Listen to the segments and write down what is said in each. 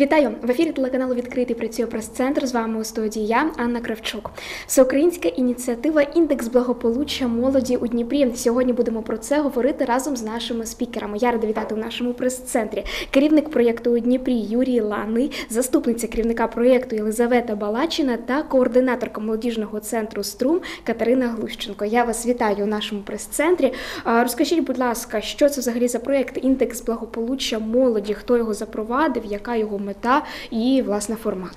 Вітаю! В ефірі телеканалу «Відкритий» працює прес-центр. З вами у студії я, Анна Кривчук. Всеукраїнська ініціатива «Індекс благополуччя молоді» у Дніпрі. Сьогодні будемо про це говорити разом з нашими спікерами. Я рада вітати в нашому прес-центрі керівник проєкту у Дніпрі Юрій Ланий, заступниця керівника проєкту Єлизавета Балачина та координаторка молодіжного центру «Струм» Катерина Глущенко. Я вас вітаю у нашому прес-центрі. Розкажіть, будь ласка, що це взагалі за проєкт «Індекс благополуччя молоді», хто його запровадив, яка його мета і, власне, формат.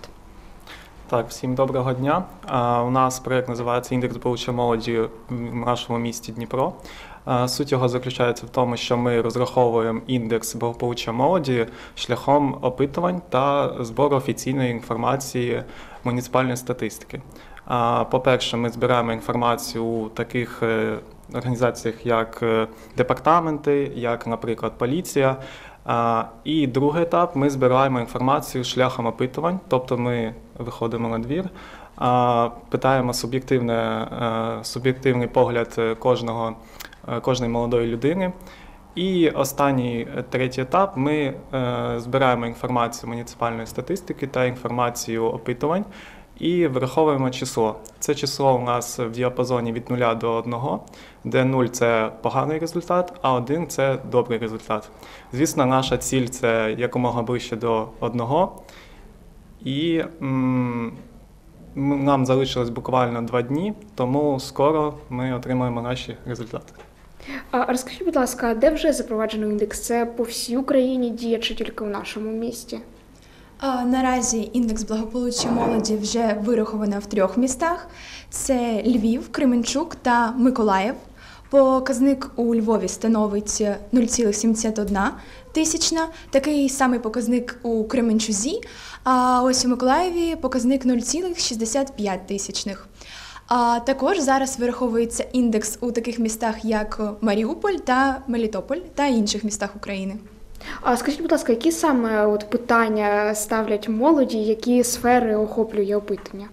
Так, всім доброго дня. У нас проєкт називається «Індекс благополуччя молоді» в нашому місті Дніпро. Суть його заключається в тому, що ми розраховуємо індекс благополуччя молоді шляхом опитувань та збору офіційної інформації муніципальної статистики. По-перше, ми збираємо інформацію у таких організаціях, як департаменти, як, наприклад, поліція. І другий етап – ми збираємо інформацію шляхом опитувань, тобто ми виходимо на двір, питаємо суб'єктивний погляд кожної молодої людини. І останній, третій етап – ми збираємо інформацію муніципальної статистики та інформацію опитувань і враховуємо число. Це число у нас в діапазоні від 0 до 1, де 0 – це поганий результат, а 1 – це добрий результат. Звісно, наша ціль – це якомога ближче до 1, і нам залишилось буквально 2 дні, тому скоро ми отримаємо наші результати. Розкажіть, будь ласка, де вже запроваджено індекс? Це по всій Україні діє чи тільки в нашому місті? Наразі індекс благополуччя молоді вже вираховано в 3 містах – це Львів, Кременчук та Миколаїв. Показник у Львові становить 0,71, такий самий показник у Кременчузі, а ось у Миколаєві показник 0,65. Також зараз вираховується індекс у таких містах, як Маріуполь та Мелітополь та інших містах України. Скажіть, будь ласка, які саме питання ставлять молоді, які сфери охоплює опитування?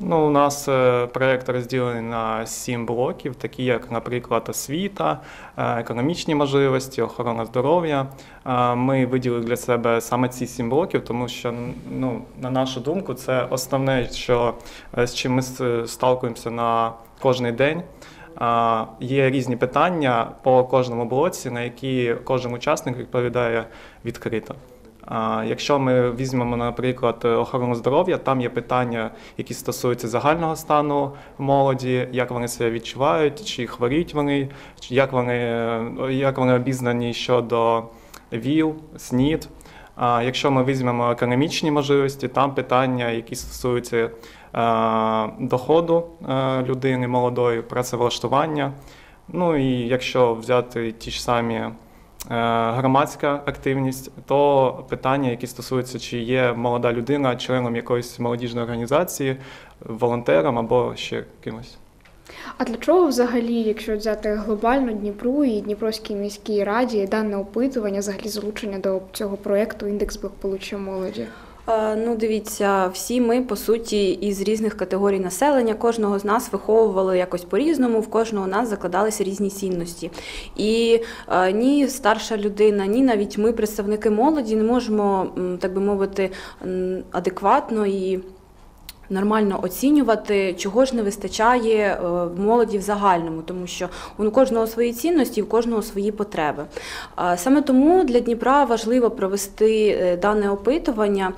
У нас проєкт розділений на 7 блоків, такі як, наприклад, освіта, економічні можливості, охорона здоров'я. Ми виділили для себе саме ці 7 блоків, тому що, на нашу думку, це основне, з чим ми сталкуємося на кожний день. Є різні питання по кожному блоці, на які кожен учасник відповідає відкрито. Якщо ми візьмемо, наприклад, охорону здоров'я, там є питання, які стосуються загального стану молоді, як вони себе відчувають, чи хворіють вони, як вони обізнані щодо ВІЛ, СНІД. Якщо ми візьмемо економічні можливості, там питання, які стосуються доходу людини молодої, працевлаштування. І якщо взяти ті ж самі громадська активність, то питання, які стосуються, чи є молода людина членом якоїсь молодіжної організації, волонтером або ще кимось. А для чого взагалі, якщо взяти глобально Дніпру і Дніпровській міській раді, дане опитування, взагалі залучення до цього проєкту «Індекс благополуччя молоді»? Дивіться, всі ми, по суті, із різних категорій населення, кожного з нас виховували якось по-різному, в кожного з нас закладалися різні цінності. І ні старша людина, ні навіть ми, представники молоді, не можемо, так би мовити, адекватно і нормально оцінювати, чого ж не вистачає молоді в загальному, тому що у кожного свої цінності, у кожного свої потреби. Саме тому для Дніпра важливо провести дане опитування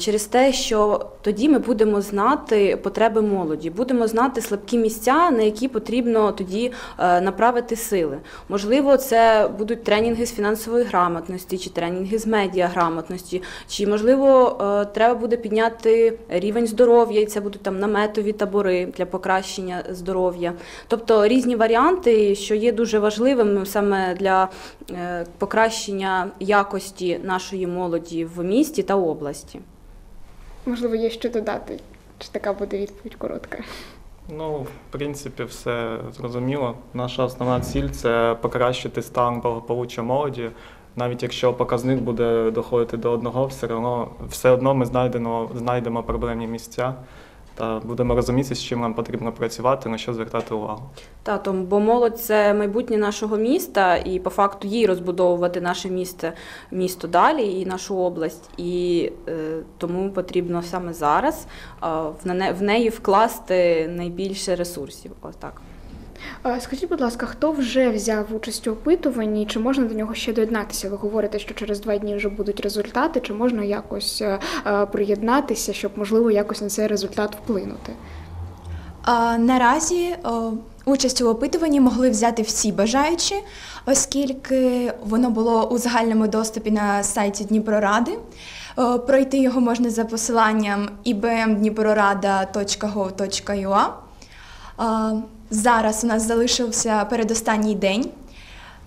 через те, що тоді ми будемо знати потреби молоді, будемо знати слабкі місця, на які потрібно тоді направити сили. Можливо, це будуть тренінги з фінансової грамотності, чи тренінги з медіаграмотності, чи, можливо, треба буде підняти рівень здоров'я, і це будуть там наметові табори для покращення здоров'я. Тобто різні варіанти, що є дуже важливим саме для покращення якості нашої молоді в місті та області. Можливо, є що додати? Чи така буде відповідь коротка? В принципі, все зрозуміло. Наша основна ціль – це покращити стан благополуччя молоді. Навіть якщо показник буде доходити до 1, все одно ми знайдемо проблемні місця та будемо розуміти, з чим нам потрібно працювати, на що звертати увагу. Татом, бо молодь – це майбутнє нашого міста, і по факту їй розбудовувати наше місто далі і нашу область. І тому потрібно саме зараз в неї вкласти найбільше ресурсів. Ось так. Скажіть, будь ласка, хто вже взяв участь у опитуванні, чи можна до нього ще доєднатися? Ви говорите, що через 2 дні вже будуть результати, чи можна якось приєднатися, щоб, можливо, якось на цей результат вплинути? Наразі участь у опитуванні могли взяти всі бажаючі, оскільки воно було у загальному доступі на сайті Дніпроради. Пройти його можна за посиланням ibm.dniprorada.gov.ua. Зараз у нас залишився передостанній день,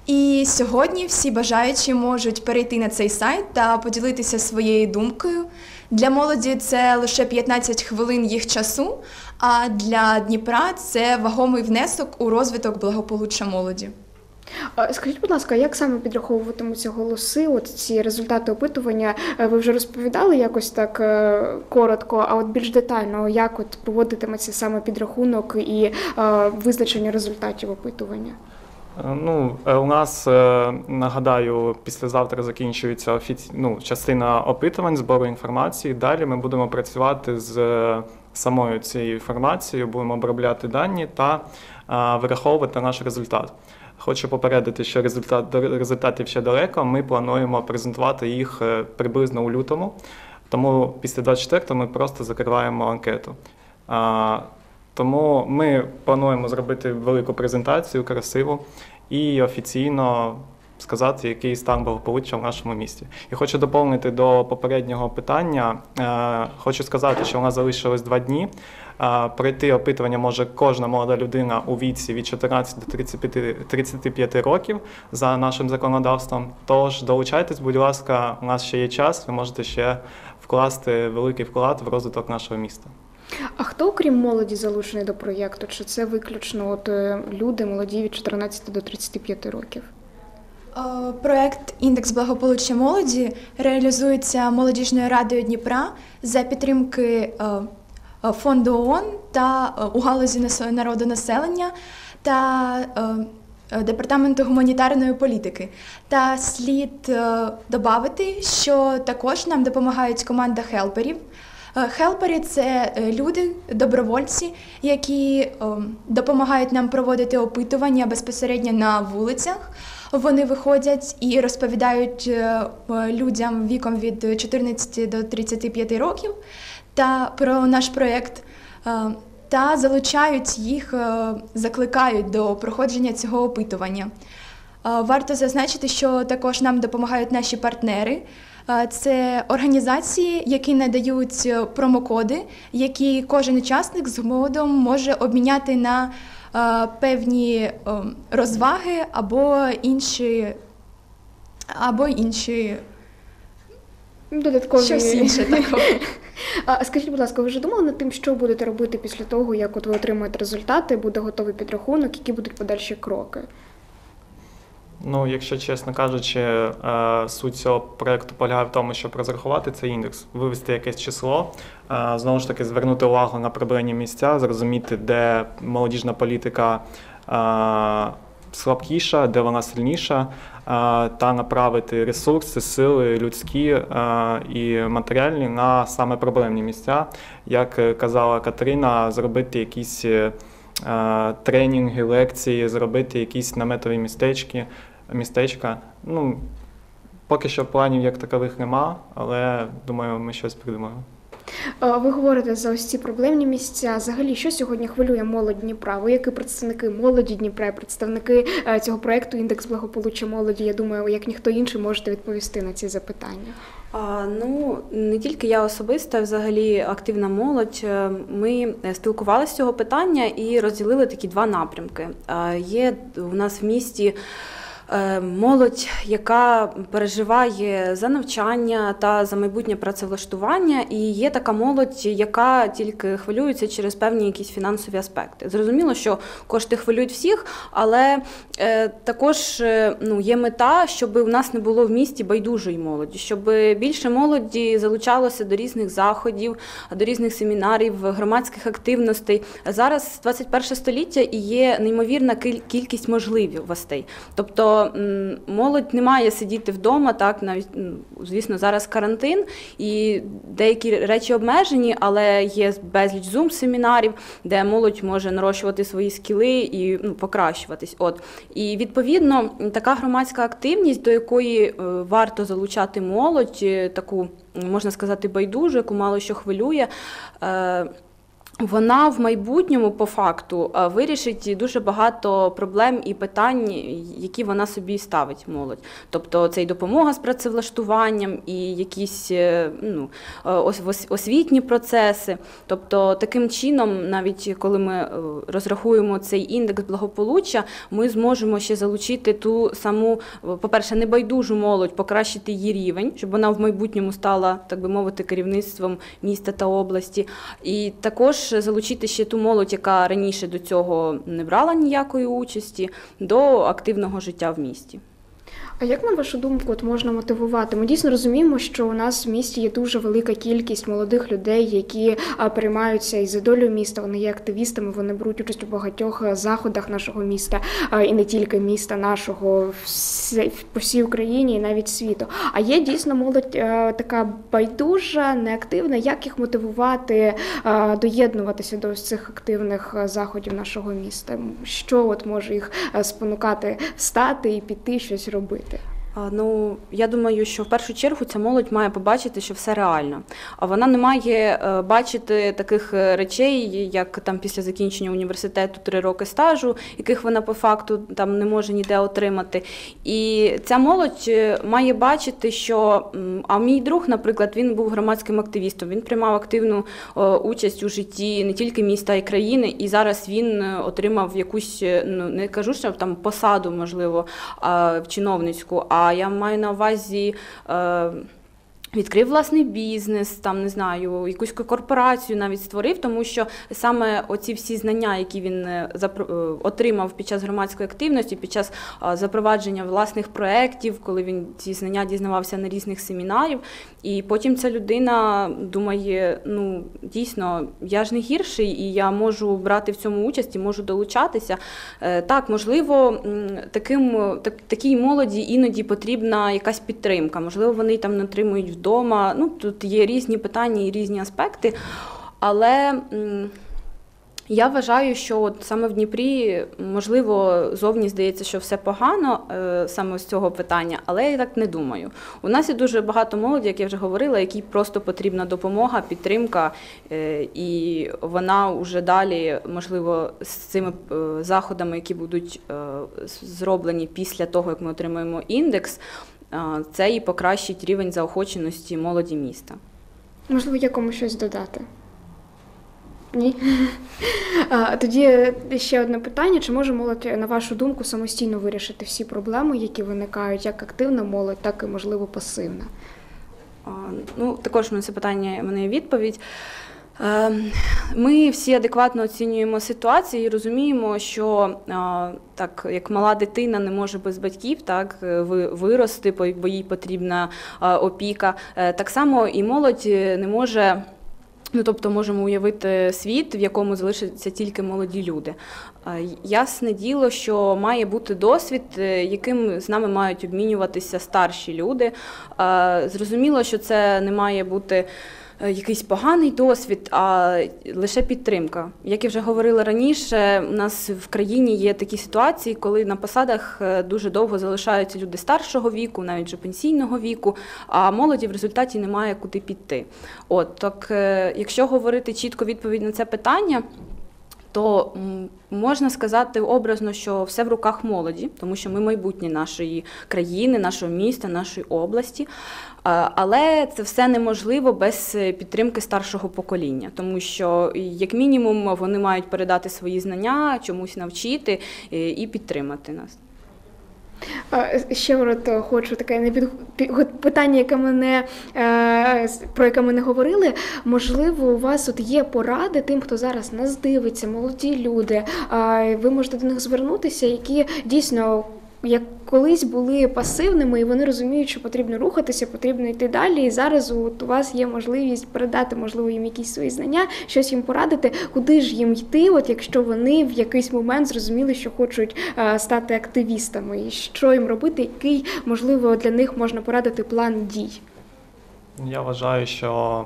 і сьогодні всі бажаючі можуть перейти на цей сайт та поділитися своєю думкою. Для молоді це лише 15 хвилин їх часу, а для Дніпра це вагомий внесок у розвиток благополуччя молоді. Скажіть, будь ласка, як саме підраховуватимуться голоси, от ці результати опитування? Ви вже розповідали якось так коротко, а от більш детально, як от проводитиметься саме підрахунок і визначення результатів опитування? Ну, у нас, нагадаю, післязавтра закінчується частина опитувань, збору інформації. Далі ми будемо працювати з самою цією інформацією, будемо обробляти дані та вираховувати наш результат. Хочу попередити, що результатів ще далеко, ми плануємо презентувати їх приблизно у лютому, тому після 24-го ми просто закриваємо анкету. Тому ми плануємо зробити велику презентацію, красиву, і офіційно сказати, який стан благополуччя в нашому місті. І хочу доповнити до попереднього питання. Хочу сказати, що у нас залишилось 2 дні. Пройти опитування може кожна молода людина у віці від 14 до 35 років за нашим законодавством. Тож долучайтесь, будь ласка, у нас ще є час, ви можете ще вкласти великий вклад в розвиток нашого міста. А хто, окрім молоді, залучений до проєкту? Чи це виключно люди молоді від 14 до 35 років? Проєкт «Індекс благополуччя молоді» реалізується Молодіжною радою Дніпра за підтримки фонду ООН та у галузі народонаселення та Департаменту гуманітарної політики. Та слід додати, що також нам допомагають команда хелперів. Хелпери – це люди, добровольці, які допомагають нам проводити опитування безпосередньо на вулицях. Вони виходять і розповідають людям віком від 14 до 35 років та про наш проєкт та залучають їх, закликають до проходження цього опитування. Варто зазначити, що також нам допомагають наші партнери. Це організації, які надають промокоди, які кожен учасник згодом може обміняти на певні розваги або інші додаткові також. Скажіть, будь ласка, ви вже думали над тим, що будете робити після того, як ви отримаєте результати, буде готовий підрахунок, які будуть подальші кроки? Ну, якщо чесно кажучи, суть цього проєкту полягає в тому, щоб розрахувати цей індекс, вивести якесь число, знову ж таки звернути увагу на проблемні місця, зрозуміти, де молодіжна політика слабкіша, де вона сильніша, та направити ресурси, сили людські і матеріальні на саме проблемні місця. Як казала Катерина, зробити якісь тренінги, лекції, зробити якісь наметові містечка. Ну, поки що планів як такових нема, але, думаю, ми щось придумаємо. Ви говорите за ось ці проблемні місця. Взагалі, що сьогодні хвилює молодь Дніпра? Ви, як і представники молоді Дніпра, представники цього проєкту «Індекс благополуччя молоді», я думаю, як ніхто інший, можете відповісти на ці запитання. Ну, не тільки я особисто, взагалі активна молодь. Ми спілкувалися з цього питання і розділили такі 2 напрямки. Є у нас в місті молодь, яка переживає за навчання та за майбутнє працевлаштування, і є така молодь, яка тільки хвилюється через певні якісь фінансові аспекти. Зрозуміло, що кошти хвилюють всіх, але також є мета, щоб у нас не було в місті байдужої молоді, щоб більше молоді залучалося до різних заходів, до різних семінарів, громадських активностей. Зараз 21-е століття і є неймовірна кількість можливостей. Тобто молодь не має сидіти вдома, так, навіть, звісно, зараз карантин, і деякі речі обмежені, але є безліч зум-семінарів, де молодь може нарощувати свої скіли і покращуватись. І, відповідно, така громадська активність, до якої варто залучати молодь, таку, можна сказати, байдужу, яку мало що хвилює, вона в майбутньому, по факту, вирішить дуже багато проблем і питань, які вона собі ставить, молодь. Тобто це і допомога з працевлаштуванням, і якісь освітні процеси. Тобто таким чином, навіть коли ми розрахуємо цей індекс благополуччя, ми зможемо ще залучити ту саму, по-перше, небайдужу молодь, покращити її рівень, щоб вона в майбутньому стала, так би мовити, керівництвом міста та області. І також залучити ще ту молодь, яка раніше до цього не брала ніякої участі, до активного життя в місті. А як, на вашу думку, можна мотивувати? Ми дійсно розуміємо, що у нас в місті є дуже велика кількість молодих людей, які переймаються і за долю міста, вони є активістами, вони беруть участь у багатьох заходах нашого міста, і не тільки міста нашого, по всій Україні і навіть світу. А є дійсно молодь така байдужа, неактивна. Як їх мотивувати доєднуватися до цих активних заходів нашого міста? Що може їх спонукати встати і піти щось робити? Я думаю, що в першу чергу ця молодь має побачити, що все реально. А вона не має бачити таких речей, як після закінчення університету 3 роки стажу, яких вона по факту не може ніде отримати. І ця молодь має бачити, що мій друг, наприклад, він був громадським активістом, він приймав активну участь у житті не тільки міста, а й країни, і зараз він отримав якусь, не кажу, що посаду, можливо, чиновницьку, а я маю на увазі, відкрив власний бізнес, не знаю, якусь корпорацію навіть створив, тому що саме оці всі знання, які він отримав під час громадської активності, під час запровадження власних проєктів, коли він ці знання дізнавався на різних семінарів, і потім ця людина думає, дійсно, я ж не гірший, і я можу брати в цьому участь, і можу долучатися. Так, можливо, такій молоді іноді потрібна якась підтримка, можливо, вони не отримують вдома, тут є різні питання і різні аспекти, але я вважаю, що саме в Дніпрі, можливо, зовні здається, що все погано саме з цього питання, але я так не думаю. У нас є дуже багато молоді, як я вже говорила, якій просто потрібна допомога, підтримка, і вона вже далі, можливо, з цими заходами, які будуть зроблені після того, як ми отримаємо індекс, це і покращить рівень заохоченості молоді міста. Можливо, є кому щось додати? Ні? Тоді ще одне питання. Чи може молодь, на вашу думку, самостійно вирішити всі проблеми, які виникають, як активна молодь, так і, можливо, пасивна? Також на це питання в мене є відповідь. Ми всі адекватно оцінюємо ситуацію і розуміємо, що так як мала дитина не може без батьків вирости, бо їй потрібна опіка, так само і молодь не може. Тобто можемо уявити світ, в якому залишаться тільки молоді люди. Ясне діло, що має бути досвід, яким з нами мають обмінюватися старші люди. Зрозуміло, що це не має бути якийсь поганий досвід, а лише підтримка. Як я вже говорила раніше, у нас в країні є такі ситуації, коли на посадах дуже довго залишаються люди старшого віку, навіть вже пенсійного віку, а молоді в результаті немає куди піти. Так, якщо говорити чітко відповідь на це питання, то можна сказати образно, що все в руках молоді, тому що ми майбутнє нашої країни, нашого міста, нашої області. Але це все неможливо без підтримки старшого покоління, тому що, як мінімум, вони мають передати свої знання, чомусь навчити і підтримати нас. Ще раз хочу таке питання, про яке ми не говорили. Можливо, у вас от є поради тим, хто зараз нас дивиться, молоді люди. Ви можете до них звернутися, які дійсно, як колись були пасивними, і вони розуміють, що потрібно рухатися, потрібно йти далі, і зараз от у вас є можливість передати, можливо, їм якісь свої знання, щось їм порадити, куди ж їм йти, от якщо вони в якийсь момент зрозуміли, що хочуть стати активістами, і що їм робити, який, можливо, для них можна порадити план дій? Я вважаю, що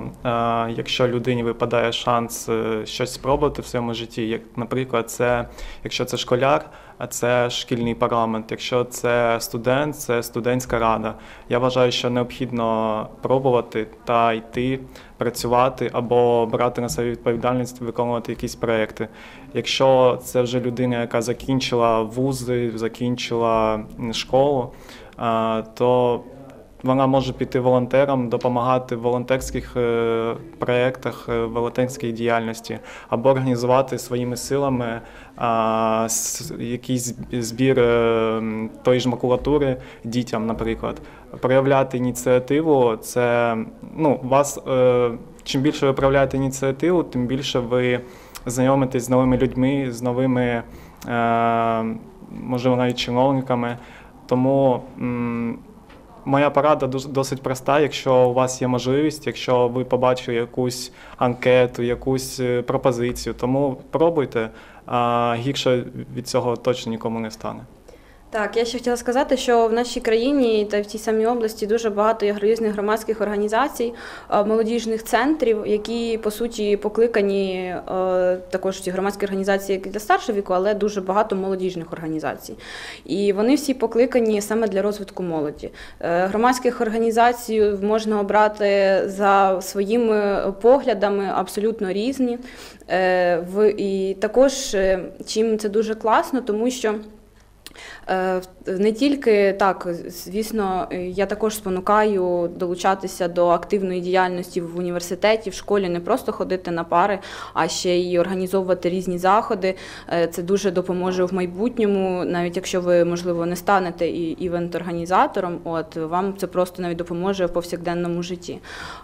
якщо людині випадає шанс щось спробувати в своєму житті, як, наприклад, якщо це школяр, це шкільний парламент, якщо це студент, це студентська рада. Я вважаю, що необхідно пробувати та йти, працювати або брати на себе відповідальність, виконувати якісь проекти. Якщо це вже людина, яка закінчила вузи, закінчила школу, то вона може піти волонтером, допомагати в волонтерських проєктах, волонтерській діяльності, або організувати своїми силами якийсь збір тої ж макулатури дітям, наприклад. Проявляти ініціативу – це, чим більше ви проявляєте ініціативу, тим більше ви знайомитесь з новими людьми, з новими, можливо, навіть чиновниками. Тому моя порада досить проста. Якщо у вас є можливість, якщо ви побачили якусь анкету, якусь пропозицію, тому пробуйте, а гірше від цього точно нікому не стане. Так, я ще хотіла сказати, що в нашій країні та в тій самій області дуже багато є різних громадських організацій, молодіжних центрів, які, по суті, покликані також ці громадські організації для старшого віку, але дуже багато молодіжних організацій. І вони всі покликані саме для розвитку молоді. Громадських організацій можна обрати за своїми поглядами абсолютно різні. І також, чим це дуже класно, тому що не тільки так, звісно, я також спонукаю долучатися до активної діяльності в університеті, в школі, не просто ходити на пари, а ще й організовувати різні заходи. Це дуже допоможе в майбутньому, навіть якщо ви, можливо, не станете івент-організатором, вам це просто навіть допоможе в повсякденному житті.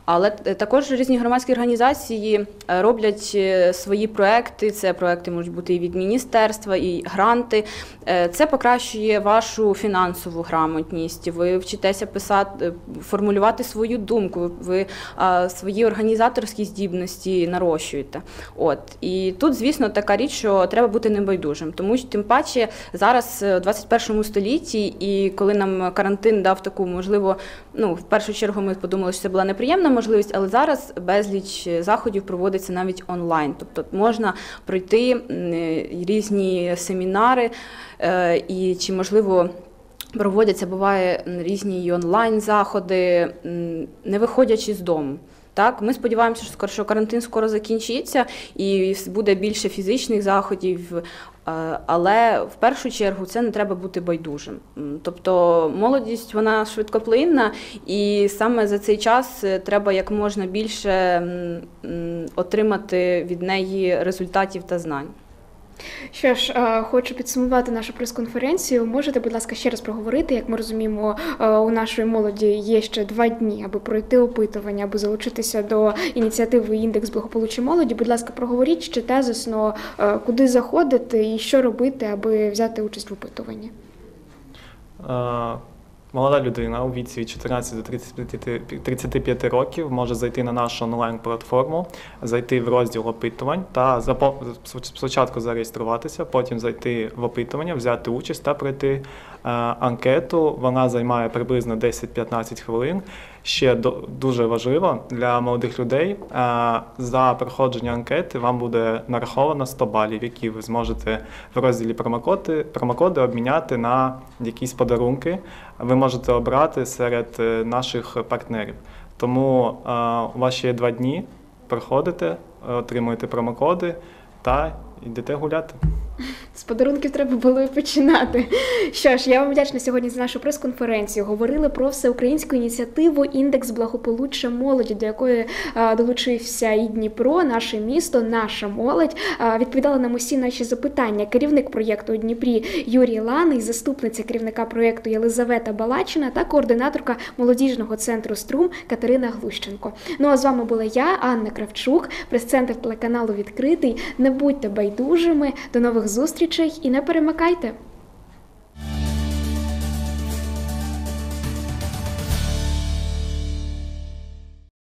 Але також різні громадські організації роблять свої проекти, це проекти можуть бути і від міністерства, і гранти. Це покращує вашу фінансову грамотність, ви вчитеся писати, формулювати свою думку, ви свої організаторські здібності нарощуєте. І тут, звісно, така річ, що треба бути небайдужим, тому що тим паче зараз у 21 столітті, і коли нам карантин дав таку, можливо, в першу чергу ми подумали, що це була неприємна можливість, але зараз безліч заходів проводиться навіть онлайн, тобто можна пройти різні семінари, і чи, можливо, проводяться, буває, різні онлайн-заходи, не виходячи з дому. Ми сподіваємося, що карантин скоро закінчиться і буде більше фізичних заходів, але в першу чергу це не треба бути байдужим. Тобто молодість, вона швидкоплинна, і саме за цей час треба як можна більше отримати від неї результатів та знань. Що ж, хочу підсумувати нашу прес-конференцію. Можете, будь ласка, ще раз проговорити, як ми розуміємо, у нашої молоді є ще 2 дні, аби пройти опитування, аби залучитися до ініціативи «Індекс благополуччя молоді». Будь ласка, проговоріть ще тезисно, куди заходити і що робити, аби взяти участь в опитуванні. Молода людина у віці від 14 до 35 років може зайти на нашу онлайн-платформу, зайти в розділ опитувань та спочатку зареєструватися, потім зайти в опитування, взяти участь та пройти анкету. Вона займає приблизно 10-15 хвилин. Ще дуже важливо для молодих людей, за проходження анкети вам буде нараховано 100 балів, які ви зможете в розділі промокоди обміняти на якісь подарунки. Ви можете обрати серед наших партнерів. Тому у вас ще є 2 дні, приходите, отримуєте промокоди та йдете гуляти. З подарунків треба було і починати. Що ж, я вам вдячна сьогодні за нашу прес-конференцію. Говорили про всеукраїнську ініціативу «Індекс благополуччя молоді», до якої долучився і Дніпро, наше місто, наша молодь. Відповідали нам усі наші запитання керівник проєкту у Дніпрі Юрій Ланий, заступниця керівника проєкту Єлизавета Балачина та координаторка молодіжного центру «Струм» Катерина Глущенко. Ну а з вами була я, Анна Кривчук, прес-центр телеканалу «Відкритий». Не будьте байдужими, до нових зустрічей і не перемикайте!